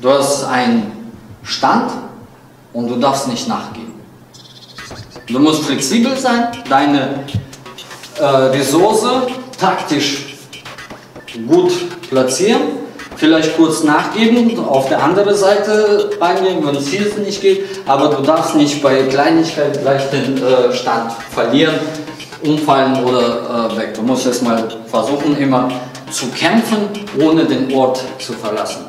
Du hast einen Stand und du darfst nicht nachgeben. Du musst flexibel sein, deine Ressource taktisch gut platzieren, vielleicht kurz nachgeben, auf der anderen Seite reingehen, wenn es hier nicht geht, aber du darfst nicht bei Kleinigkeit gleich den Stand verlieren, umfallen oder weg. Du musst erstmal versuchen, immer zu kämpfen, ohne den Ort zu verlassen.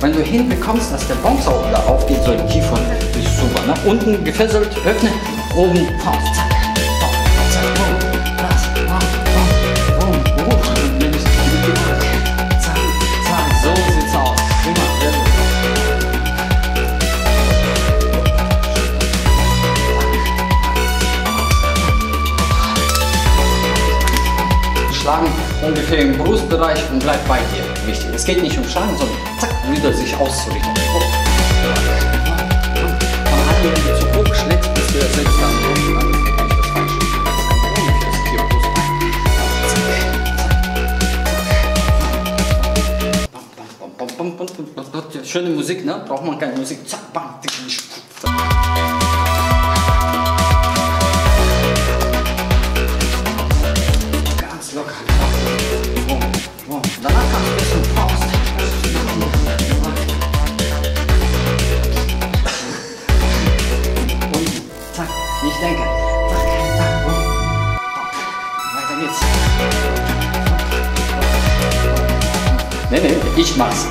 Wenn du hinbekommst, dass der Baumsauger da aufgeht, so ein Kiefer ist super. Nach unten gefesselt, öffnen, oben, zack, zack, boom, boom, boom, boom, zack, zack, so sieht's aus. Immer. Schlagen ungefähr im Brustbereich und bleib bei dir. Wichtig. Es geht nicht um Schaden, sondern zack, wieder sich auszurichten. Von halb Minute zu hoch schlägt, bis du das selbst dann durch. Dann ist wirklich das Falsche. Das ist hier bloß ein. Zack, zack, bam, bam, bam, bam. Schöne Musik, ne? Braucht man keine Musik. Zack, bam, dick, zack. Ganz locker. Danach kannst du ein bisschen Pause. Und zack, nicht denken. Zack, zack, weiter geht's. Nee, ich mach's.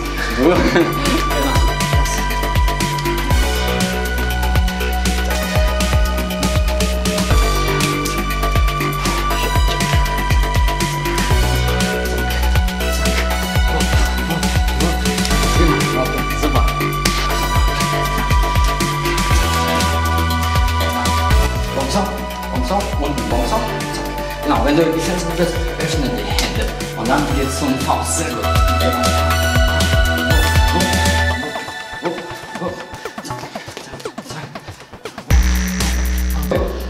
Genau, wenn du die Fenster bewegst, öffne die Hände und dann geht's zum Faust. Sehr gut.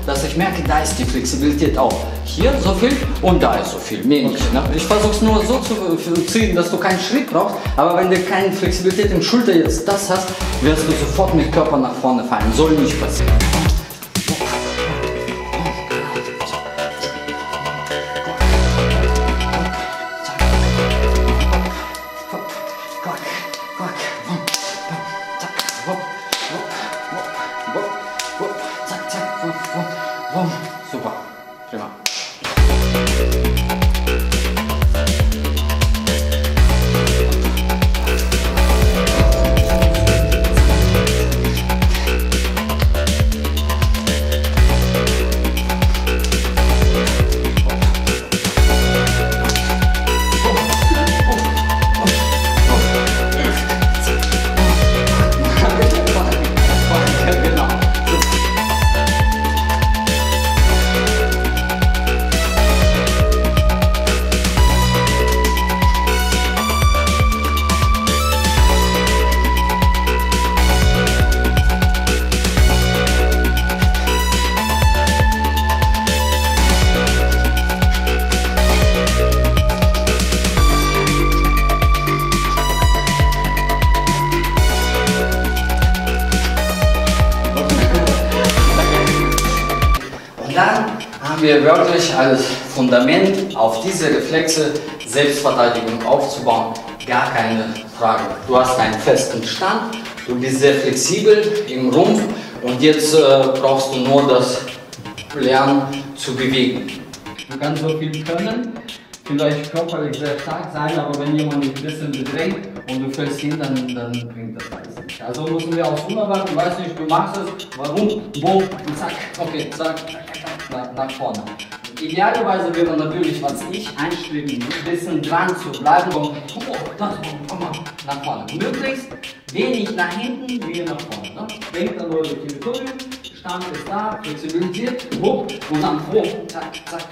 Dass ich merke, da ist die Flexibilität auch hier so viel und da ist so viel, mehr nicht. Ne? Ich versuche es nur so zu ziehen, dass du keinen Schritt brauchst, aber wenn du keine Flexibilität im Schulter jetzt das hast, wirst du sofort mit Körper nach vorne fallen. Soll nicht passieren. Super, prima. Wir wirklich als Fundament auf diese Reflexe Selbstverteidigung aufzubauen, gar keine Frage. Du hast einen festen Stand, du bist sehr flexibel im Rumpf und jetzt brauchst du nur das Lernen zu bewegen. Du kannst so viel können, vielleicht körperlich sehr stark sein, aber wenn jemand dich ein bisschen bedrängt und du fällst hin, dann bringt das alles nicht. Also müssen wir aufs Wunder warten, weißt nicht, du machst es, warum, wo und zack, okay, zack. Nach vorne. Idealerweise wäre natürlich, was ich einstreben muss, ein bisschen dran zu bleiben und nach vorne. Möglichst wenig nach hinten, wie nach vorne. Ne? Denkt an eure Territorium, Stand ist da, flexibilisiert, hoch und dann hoch. Zack, zack.